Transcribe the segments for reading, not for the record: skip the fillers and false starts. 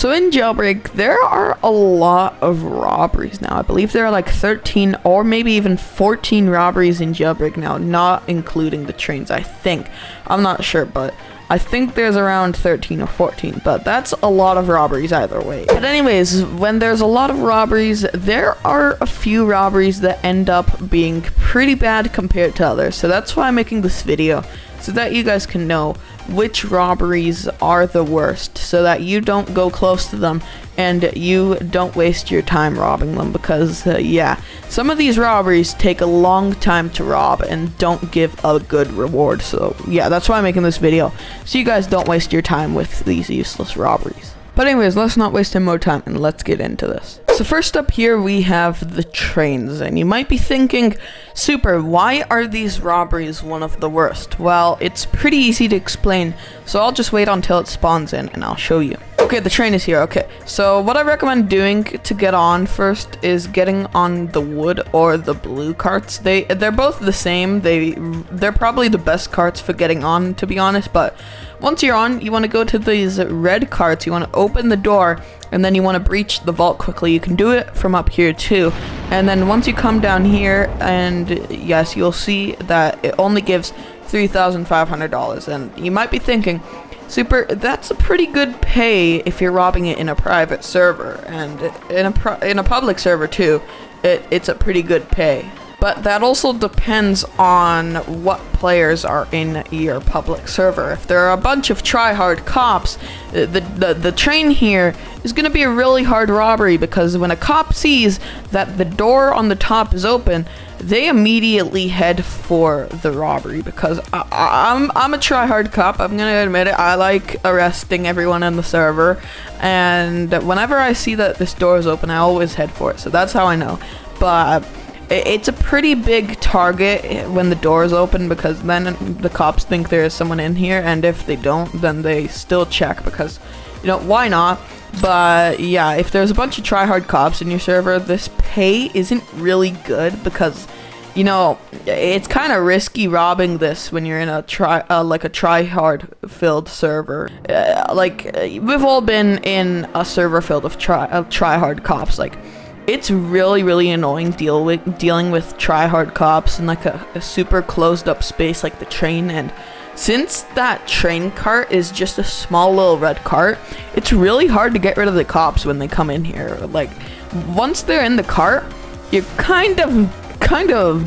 So in Jailbreak, there are a lot of robberies now. I believe there are like 13 or maybe even 14 robberies in Jailbreak now, not including the trains, I think. I'm not sure, but I think there's around 13 or 14, but that's a lot of robberies either way. But anyways, when there's a lot of robberies, there are a few robberies that end up being pretty bad compared to others. So that's why I'm making this video, so that you guys can know which robberies are the worst, so that you don't go close to them and you don't waste your time robbing them, because yeah, some of these robberies take a long time to rob and don't give a good reward. So yeah, that's why I'm making this video, so you guys don't waste your time with these useless robberies. But anyways, let's not waste any more time and let's get into this. So first up here we have the trains, and you might be thinking, Super, why are these robberies one of the worst? Well, it's pretty easy to explain, so I'll just wait until it spawns in and I'll show you. Okay, the train is here. Okay, so what I recommend doing to get on first is getting on the wood or the blue carts. They're both the same. They're probably the best carts for getting on, to be honest, but once you're on, you want to go to these red carts. You want to open the door, and then you want to breach the vault quickly. You can do it from up here too. And then once you come down here, and yes, you'll see that it only gives $3,500. And you might be thinking, Super, that's a pretty good pay if you're robbing it in a private server, and in a public server too. It's a pretty good pay. But that also depends on what players are in your public server. If there are a bunch of try-hard cops, the train here is gonna be a really hard robbery, because when a cop sees that the door on the top is open, they immediately head for the robbery, because I'm a try-hard cop. I'm gonna admit it. I like arresting everyone on the server, and whenever I see that this door is open, I always head for it. So that's how I know. But it's a pretty big target when the door is open, because then the cops think there is someone in here, and if they don't, then they still check, because, you know, why not? But yeah, if there's a bunch of try-hard cops in your server, this pay isn't really good, because, you know, it's kind of risky robbing this when you're in a try-hard filled server. We've all been in a server filled of try-hard cops. Like, it's really annoying dealing with try-hard cops in like a super closed-up space like the train. And since that train cart is just a small little red cart, it's really hard to get rid of the cops when they come in here. Like, once they're in the cart, you're kind of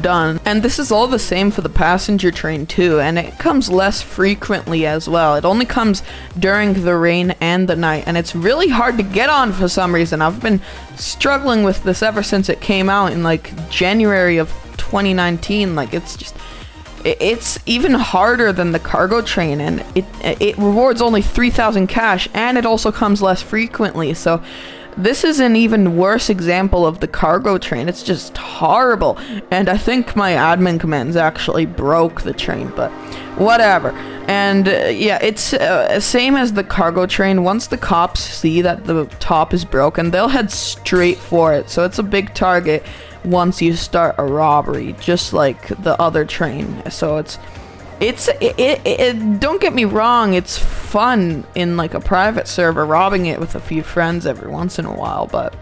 done. And this is all the same for the passenger train too, and it comes less frequently as well. It only comes during the rain and the night, and it's really hard to get on for some reason. I've been struggling with this ever since it came out in like January of 2019. Like, it's just, it's even harder than the cargo train, and it rewards only 3,000 cash, and it also comes less frequently. So this is an even worse example of the cargo train. It's just horrible. And I think my admin commands actually broke the train, but whatever. And yeah, it's same as the cargo train. Once the cops see that the top is broken, they'll head straight for it. So it's a big target once you start a robbery, just like the other train. So it don't get me wrong, it's fun in like a private server robbing it with a few friends every once in a while, but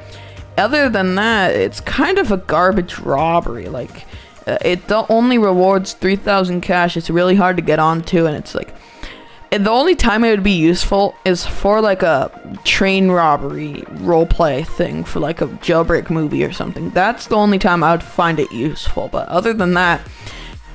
other than that, it's kind of a garbage robbery. Like, it only rewards 3,000 cash. It's really hard to get onto, and it's like, the only time it would be useful is for like a train robbery roleplay thing for like a Jailbreak movie or something. That's the only time I would find it useful, but other than that,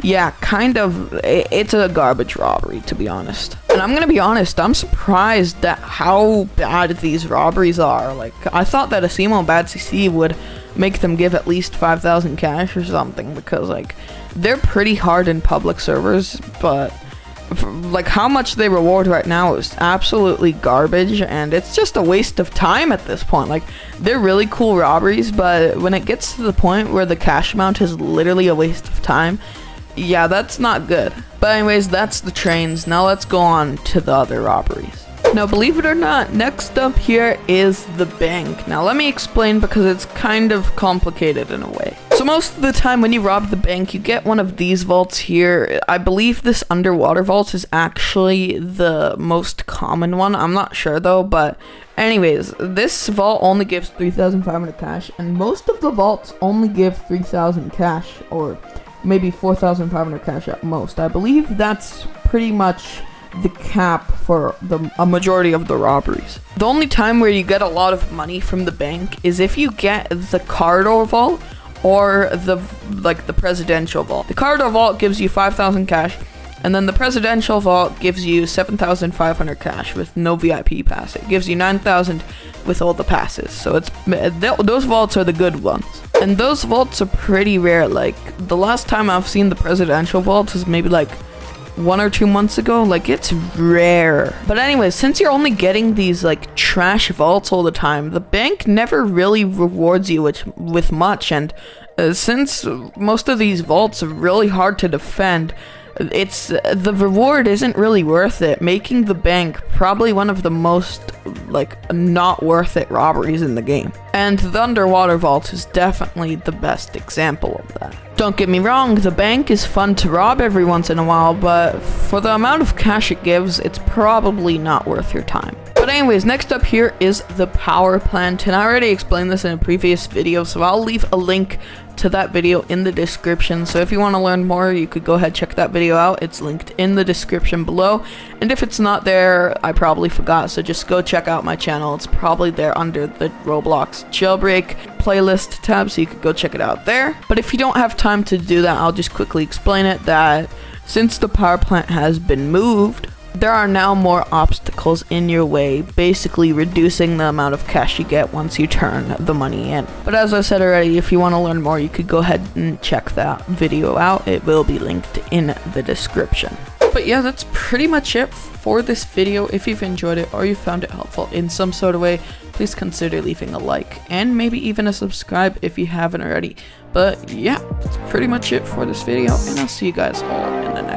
yeah, kind of, it's a garbage robbery, to be honest. And I'm gonna be honest, I'm surprised at how bad these robberies are. Like, I thought that Asimo and Badcc would make them give at least 5,000 cash or something, because like, they're pretty hard in public servers, but like how much they reward right now is absolutely garbage, and it's just a waste of time at this point. Like, they're really cool robberies, but when it gets to the point where the cash amount is literally a waste of time, yeah, that's not good. But anyways, that's the trains. Now let's go on to the other robberies. Now, believe it or not, next up here is the bank. Now let me explain, because it's kind of complicated in a way. So most of the time when you rob the bank, you get one of these vaults here. I believe this underwater vault is actually the most common one. I'm not sure though, but anyways, this vault only gives 3,500 cash, and most of the vaults only give 3,000 cash, or maybe 4,500 cash at most. I believe that's pretty much the cap for a majority of the robberies. The only time where you get a lot of money from the bank is if you get the corridor vault or the presidential vault. The corridor vault gives you 5,000 cash, and then the presidential vault gives you 7,500 cash with no VIP pass. It gives you 9,000 with all the passes. So it's those vaults are the good ones. And those vaults are pretty rare. Like, the last time I've seen the presidential vault is maybe like 1 or 2 months ago. Like, it's rare. But anyways, since you're only getting these like trash vaults all the time, the bank never really rewards you with much, and since most of these vaults are really hard to defend, it's the reward isn't really worth it, making the bank probably one of the most like not worth it robberies in the game. And the underwater vault is definitely the best example of that. Don't get me wrong, the bank is fun to rob every once in a while, but for the amount of cash it gives, it's probably not worth your time. But anyways, next up here is the power plant, and I already explained this in a previous video, so I'll leave a link to that video in the description. So if you want to learn more, you could go ahead check that video out. It's linked in the description below, and if it's not there, I probably forgot, so just go check out my channel. It's probably there under the Roblox Jailbreak playlist tab, so you could go check it out there. But if you don't have time to do that, I'll just quickly explain it, that since the power plant has been moved, there are now more obstacles in your way, basically reducing the amount of cash you get once you turn the money in. But as I said already, if you want to learn more, you could go ahead and check that video out. It will be linked in the description. But yeah, that's pretty much it for this video. If you've enjoyed it or you found it helpful in some sort of way, please consider leaving a like and maybe even a subscribe if you haven't already. But yeah, that's pretty much it for this video, and I'll see you guys all in the next one.